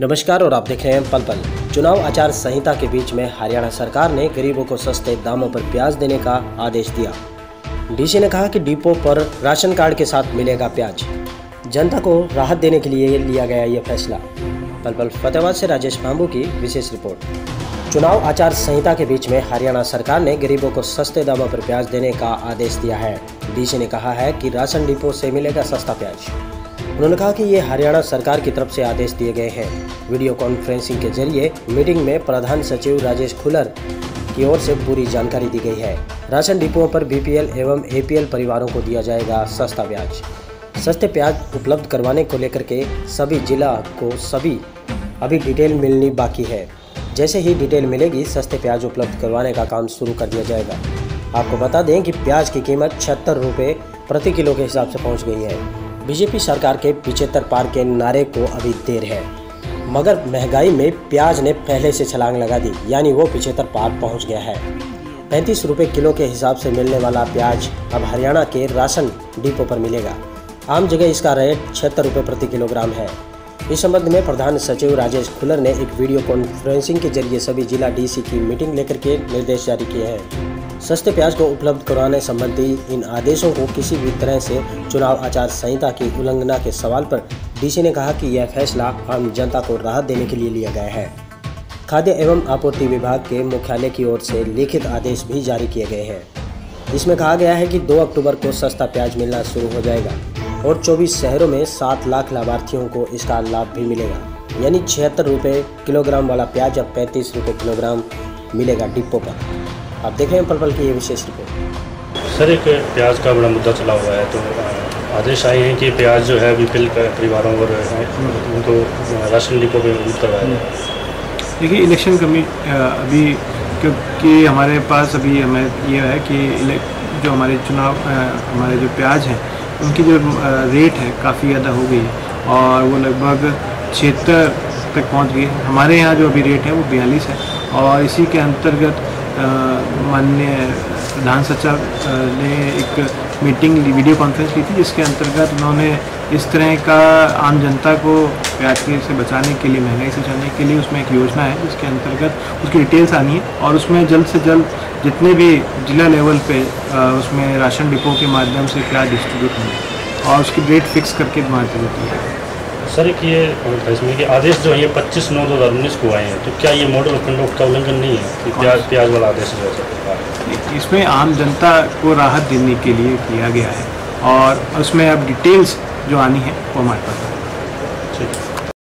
नमस्कार और आप देख रहे हैं पलपल। चुनाव आचार संहिता के बीच में हरियाणा सरकार ने गरीबों को सस्ते दामों पर प्याज देने का आदेश दिया। डीसी ने कहा कि डिपो पर राशन कार्ड के साथ मिलेगा प्याज। जनता को राहत देने के लिए लिया गया ये फैसला। पलपल फतेहाबाद से राजेश काम्बू की विशेष रिपोर्ट। चुनाव आचार संहिता के बीच में हरियाणा सरकार ने गरीबों को सस्ते दामों पर प्याज देने का आदेश दिया है। डीसी ने कहा है कि राशन डिपो से मिलेगा सस्ता प्याज। उन्होंने कहा कि ये हरियाणा सरकार की तरफ से आदेश दिए गए हैं। वीडियो कॉन्फ्रेंसिंग के जरिए मीटिंग में प्रधान सचिव राजेश खुल्लर की ओर से पूरी जानकारी दी गई है। राशन डिपोओं पर बीपीएल एवं एपीएल परिवारों को दिया जाएगा सस्ता प्याज। सस्ते प्याज उपलब्ध करवाने को लेकर के सभी जिला को सभी अभी डिटेल मिलनी बाकी है। जैसे ही डिटेल मिलेगी सस्ते प्याज उपलब्ध करवाने का काम शुरू कर दिया जाएगा। आपको बता दें कि प्याज की कीमत 76 रुपये प्रति किलो के हिसाब से पहुँच गई है। बीजेपी सरकार के 75 पार के नारे को अभी देर है, मगर महंगाई में प्याज ने पहले से छलांग लगा दी, यानी वो 75 पार पहुंच गया है। 35 रुपये किलो के हिसाब से मिलने वाला प्याज अब हरियाणा के राशन डिपो पर मिलेगा। आम जगह इसका रेट 76 रुपये प्रति किलोग्राम है। इस संबंध में प्रधान सचिव राजेश खुल्लर ने एक वीडियो कॉन्फ्रेंसिंग के जरिए सभी जिला डीसी की मीटिंग लेकर के निर्देश जारी किए हैं। सस्ते प्याज को उपलब्ध कराने संबंधी इन आदेशों को किसी भी तरह से चुनाव आचार संहिता की उल्लंघना के सवाल पर डीसी ने कहा कि यह फैसला आम जनता को राहत देने के लिए लिया गया है। खाद्य एवं आपूर्ति विभाग के मुख्यालय की ओर से लिखित आदेश भी जारी किए गए हैं। इसमें कहा गया है कि 2 अक्टूबर को सस्ता प्याज मिलना शुरू हो जाएगा और 24 शहरों में 7 लाख लाभार्थियों को इसका लाभ भी मिलेगा, यानी 76 रुपये किलोग्राम वाला प्याज अब 35 रुपये किलोग्राम मिलेगा डिपो पर। आप देख रहे हैं पलपल की ये विशेष रिपोर्ट। सर, एक प्याज का बड़ा मुद्दा चला हुआ है, तो आदेश आए हैं कि प्याज जो है बीपीएल परिवारों और उनको राशन डिपो पर उपलब्ध करवाया जाए। देखिए, इलेक्शन कमी अभी क्योंकि हमारे पास अभी हमें ये है कि जो हमारे चुनाव हमारे जो प्याज हैं उनकी जो रेट है काफ़ी ज़्यादा हो गई और वो लगभग 76 तक पहुँच गई। हमारे यहाँ जो अभी रेट है वो 42 है और इसी के अंतर्गत माननीय प्रधान सचिव ने एक मीटिंग वीडियो कॉन्फ्रेंस की थी, जिसके अंतर्गत उन्होंने इस तरह का आम जनता को प्याज से बचाने के लिए, महंगाई से बचाने के लिए उसमें एक योजना है, जिसके अंतर्गत उसकी डिटेल्स आनी है और उसमें जल्द से जल्द जितने भी जिला लेवल पे उसमें राशन डिपो के माध्यम से प्याज डिस्ट्रीब्यूट होंगे और उसकी रेट फिक्स करके बांट दी जाती है। सर, एक ये आदेश जो है ये 25/9/2019 को आए हैं, तो क्या ये मॉडल कंडक्ट का उल्लंघन नहीं है कि प्याज वाला आदेश जो है इसमें आम जनता को राहत देने के लिए किया गया है और उसमें अब डिटेल्स जो आनी है वो हमारे पास